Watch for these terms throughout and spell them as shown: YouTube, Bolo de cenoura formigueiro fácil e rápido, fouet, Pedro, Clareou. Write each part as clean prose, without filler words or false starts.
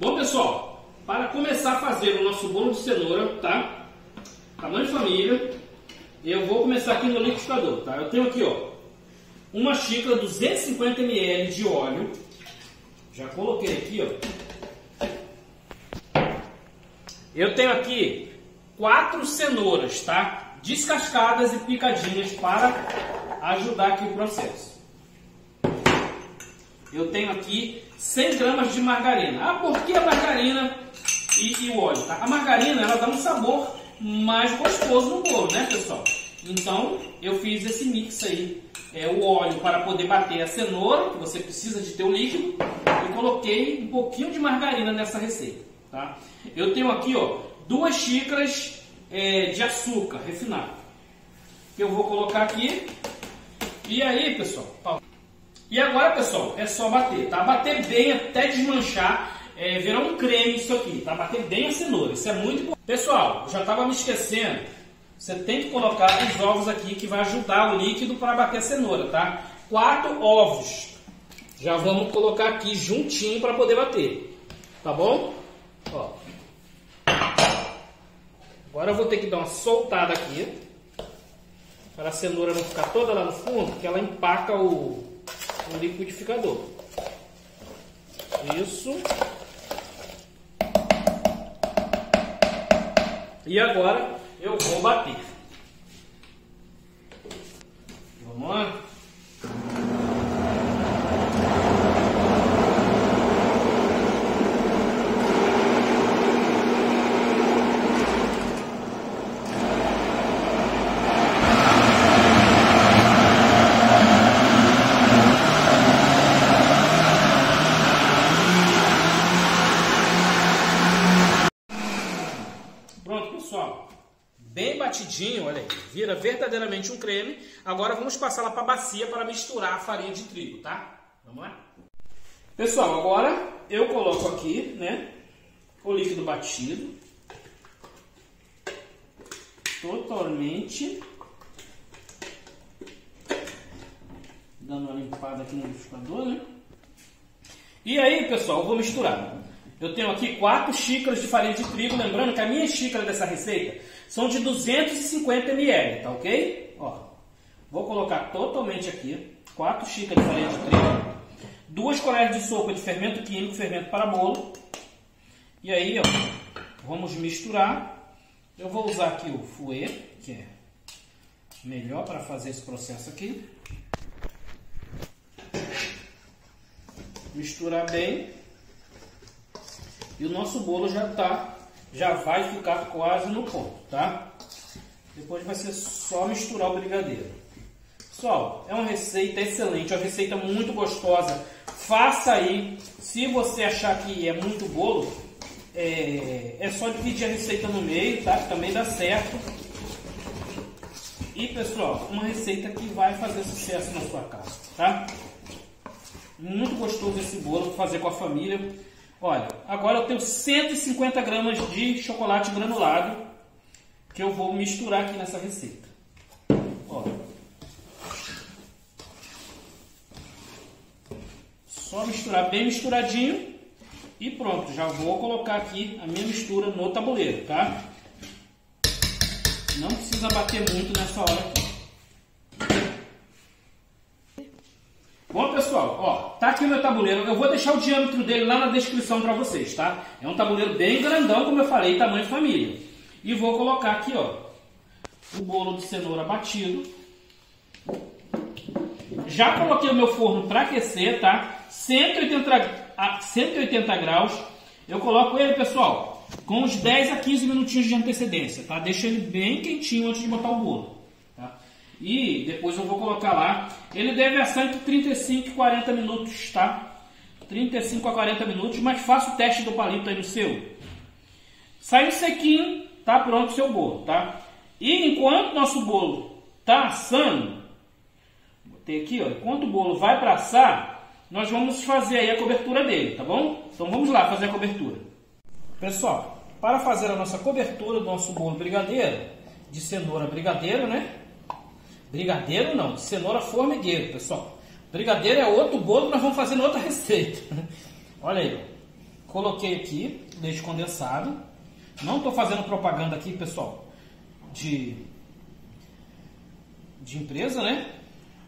Bom, pessoal, para começar a fazer o nosso bolo de cenoura, tá? Tamanho de família, eu vou começar aqui no liquidificador, tá? Eu tenho aqui, ó, uma xícara 250 ml de óleo. Já coloquei aqui, ó. Eu tenho aqui 4 cenouras, tá? Descascadas e picadinhas para ajudar aqui o processo. Eu tenho aqui 100 gramas de margarina. Ah, por que a margarina e o óleo? Tá? A margarina, ela dá um sabor mais gostoso no bolo, né, pessoal? Então, eu fiz esse mix aí. É o óleo para poder bater a cenoura, que você precisa de ter o líquido. E coloquei um pouquinho de margarina nessa receita, tá? Eu tenho aqui, ó, 2 xícaras de açúcar refinado, que eu vou colocar aqui. E aí, pessoal, e agora, pessoal, é só bater, tá? Bater bem até desmanchar, virar um creme isso aqui, tá? Bater bem a cenoura, isso é muito bom. Pessoal, eu já estava me esquecendo, você tem que colocar os ovos aqui que vai ajudar o líquido para bater a cenoura, tá? 4 ovos, já vamos colocar aqui juntinho para poder bater, tá bom? Ó. Agora eu vou ter que dar uma soltada aqui, para a cenoura não ficar toda lá no fundo, que ela empaca o liquidificador. Isso. E agora eu vou bater. Vamos lá. Bem batidinho, olha aí, vira verdadeiramente um creme. Agora vamos passar lá para a bacia para misturar a farinha de trigo, tá? Vamos lá? Pessoal, agora eu coloco aqui, né, o líquido batido. Totalmente. Dando uma limpada aqui no liquidificador, né? E aí, pessoal, eu vou misturar. Eu tenho aqui 4 xícaras de farinha de trigo. Lembrando que a minha xícara dessa receita são de 250 ml, tá ok? Ó, vou colocar totalmente aqui 4 xícaras de farinha de trigo, 2 colheres de sopa de fermento químico, fermento para bolo. E aí, ó, vamos misturar. Eu vou usar aqui o fouet, que é melhor para fazer esse processo aqui. Misturar bem. E o nosso bolo já vai ficar quase no ponto, tá? Depois vai ser só misturar o brigadeiro. Pessoal, é uma receita excelente, é uma receita muito gostosa. Faça aí. Se você achar que é muito bolo, é só dividir a receita no meio, tá? Também dá certo. E, pessoal, uma receita que vai fazer sucesso na sua casa, tá? Muito gostoso esse bolo para fazer com a família. Olha, agora eu tenho 150 gramas de chocolate granulado que eu vou misturar aqui nessa receita. Ó. Só misturar bem misturadinho e pronto. Já vou colocar aqui a minha mistura no tabuleiro, tá? Não precisa bater muito nessa hora aqui. Bom, pessoal, ó. Tá aqui o meu tabuleiro, eu vou deixar o diâmetro dele lá na descrição para vocês, tá? É um tabuleiro bem grandão, como eu falei, tamanho de família. E vou colocar aqui, ó, o bolo de cenoura batido. Já coloquei o meu forno para aquecer, tá? 180 a 180 graus. Eu coloco ele, pessoal, com uns 10 a 15 minutinhos de antecedência, tá? Deixa ele bem quentinho antes de botar o bolo, tá? E depois eu vou colocar lá. Ele deve assar entre 35 e 40 minutos, tá? 35 a 40 minutos, mas faça o teste do palito aí no seu. Saiu sequinho, tá pronto o seu bolo, tá? E enquanto nosso bolo tá assando, botei aqui, ó, enquanto o bolo vai para assar, nós vamos fazer aí a cobertura dele, tá bom? Então vamos lá fazer a cobertura. Pessoal, para fazer a nossa cobertura do nosso bolo brigadeiro, de cenoura brigadeiro, né? Brigadeiro não, de cenoura formigueiro, pessoal. Brigadeiro é outro bolo que nós vamos fazer em outra receita. Olha aí, ó. Coloquei aqui leite condensado. Não estou fazendo propaganda aqui, pessoal, de empresa, né?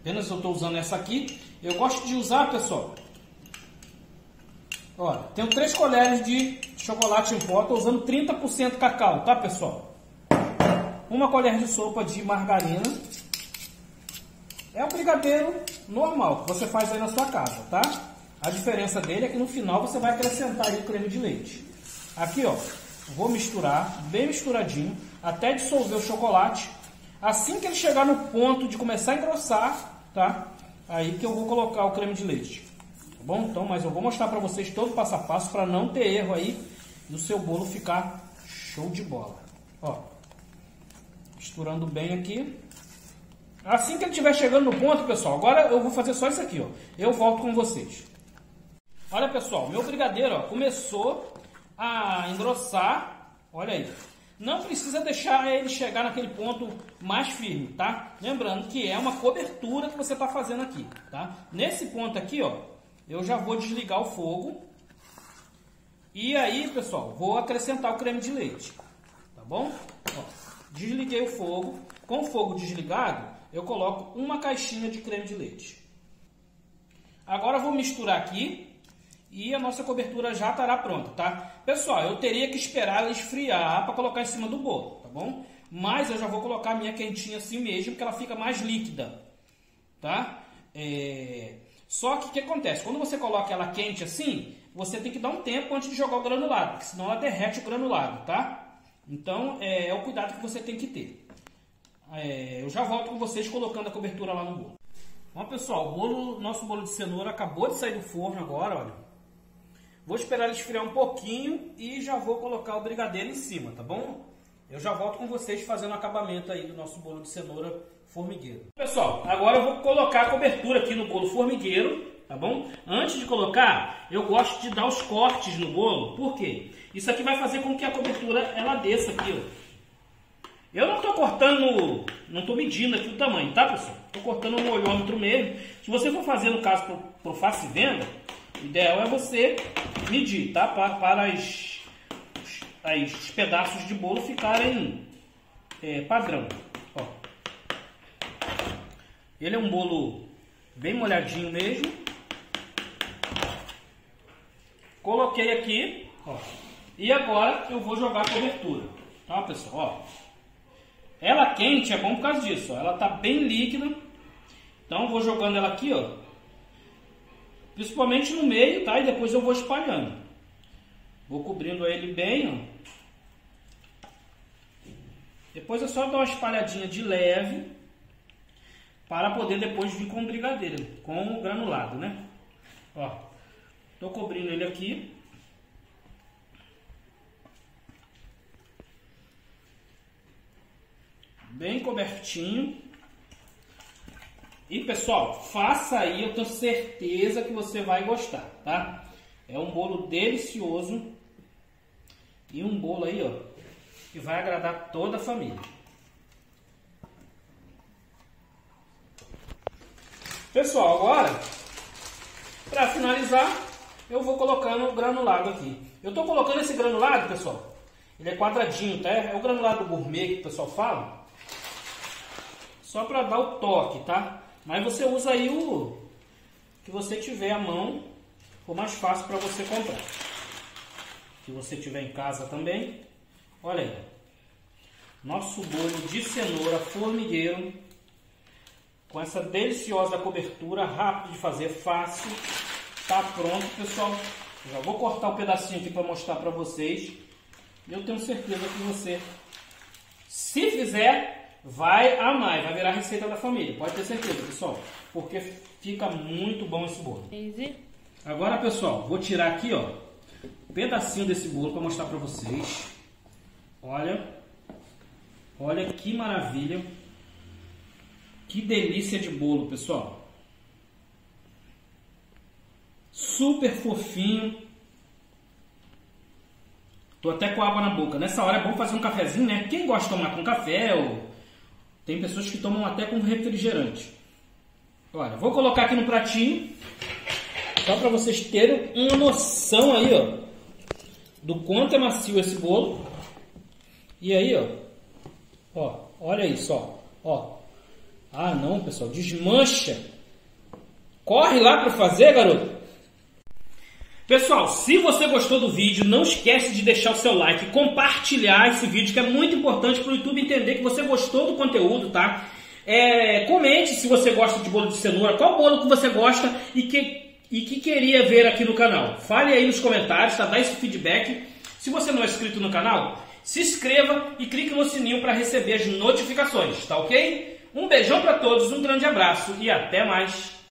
Apenas eu estou usando essa aqui. Eu gosto de usar, pessoal. Olha, tenho 3 colheres de chocolate em pó. Estou usando 30% cacau, tá, pessoal? 1 colher de sopa de margarina. É um brigadeiro normal, que você faz aí na sua casa, tá? A diferença dele é que no final você vai acrescentar aí o creme de leite. Aqui, ó, vou misturar, bem misturadinho, até dissolver o chocolate. Assim que ele chegar no ponto de começar a engrossar, tá? Aí que eu vou colocar o creme de leite, tá bom? Então, mas eu vou mostrar pra vocês todo o passo a passo, pra não ter erro aí, e o seu bolo ficar show de bola. Ó, misturando bem aqui. Assim que ele estiver chegando no ponto, pessoal, agora eu vou fazer só isso aqui, ó. Eu volto com vocês. Olha, pessoal, meu brigadeiro, ó, começou a engrossar. Olha aí. Não precisa deixar ele chegar naquele ponto mais firme, tá? Lembrando que é uma cobertura que você tá fazendo aqui, tá? Nesse ponto aqui, ó, eu já vou desligar o fogo. E aí, pessoal, vou acrescentar o creme de leite, tá bom? Ó, desliguei o fogo. Com o fogo desligado, eu coloco 1 caixinha de creme de leite. Agora eu vou misturar aqui e a nossa cobertura já estará pronta, tá? Pessoal, eu teria que esperar ela esfriar para colocar em cima do bolo, tá bom? Mas eu já vou colocar a minha quentinha assim mesmo, porque ela fica mais líquida, tá? Só que o que acontece? Quando você coloca ela quente assim, você tem que dar um tempo antes de jogar o granulado, porque senão ela derrete o granulado, tá? Então é o cuidado que você tem que ter. Eu já volto com vocês colocando a cobertura lá no bolo. Bom, pessoal, nosso bolo de cenoura acabou de sair do forno agora, olha. Vou esperar ele esfriar um pouquinho e já vou colocar o brigadeiro em cima, tá bom? Eu já volto com vocês fazendo o acabamento aí do nosso bolo de cenoura formigueiro. Pessoal, agora eu vou colocar a cobertura aqui no bolo formigueiro, tá bom? Antes de colocar, eu gosto de dar os cortes no bolo. Por quê? Isso aqui vai fazer com que a cobertura ela desça aqui, ó. Eu não estou cortando, não estou medindo aqui o tamanho, tá, pessoal? Estou cortando um olhômetro mesmo. Se você for fazer, no caso, pro face venda, o ideal é você medir, tá? Para os pedaços de bolo ficarem padrão. Ó. Ele é um bolo bem molhadinho mesmo. Coloquei aqui, ó. E agora eu vou jogar a cobertura, tá, pessoal? Ó. Ela quente é bom por causa disso, ó. Ela tá bem líquida. Então eu vou jogando ela aqui, ó. Principalmente no meio, tá? E depois eu vou espalhando. Vou cobrindo ele bem, ó. Depois é só dar uma espalhadinha de leve para poder depois vir com o brigadeiro, com o granulado, né? Ó. Tô cobrindo ele aqui. Bem cobertinho. E, pessoal, faça aí, eu tenho certeza que você vai gostar, tá? É um bolo delicioso e um bolo aí, ó, que vai agradar toda a família. Pessoal, agora, para finalizar, eu vou colocando o granulado aqui. Eu tô colocando esse granulado, pessoal, ele é quadradinho, tá? É o granulado gourmet que o pessoal fala. Só para dar o toque, tá? Mas você usa aí o que você tiver à mão, for mais fácil para você comprar. Se você tiver em casa também. Olha aí. Nosso bolo de cenoura formigueiro. Com essa deliciosa cobertura, rápido de fazer, fácil. Tá pronto, pessoal. Já vou cortar um pedacinho aqui para mostrar para vocês. Eu tenho certeza que você, se fizer, vai amar. Vai virar a receita da família. Pode ter certeza, pessoal. Porque fica muito bom esse bolo. Agora, pessoal, vou tirar aqui, ó, um pedacinho desse bolo para mostrar para vocês. Olha. Olha que maravilha. Que delícia de bolo, pessoal. Super fofinho. Tô até com água na boca. Nessa hora é bom fazer um cafezinho, né? Quem gosta de tomar com café, ou... tem pessoas que tomam até com refrigerante. Olha, vou colocar aqui no pratinho, só para vocês terem uma noção aí, ó, do quanto é macio esse bolo. E aí, ó, ó, olha isso, ó, ó. Ah, não, pessoal, desmancha. Corre lá para fazer, garoto. Pessoal, se você gostou do vídeo, não esquece de deixar o seu like, compartilhar esse vídeo, que é muito importante para o YouTube entender que você gostou do conteúdo, tá? Comente se você gosta de bolo de cenoura, qual bolo que você gosta e que queria ver aqui no canal. Fale aí nos comentários, tá? Dá esse feedback. Se você não é inscrito no canal, se inscreva e clique no sininho para receber as notificações, tá ok? Um beijão para todos, um grande abraço e até mais!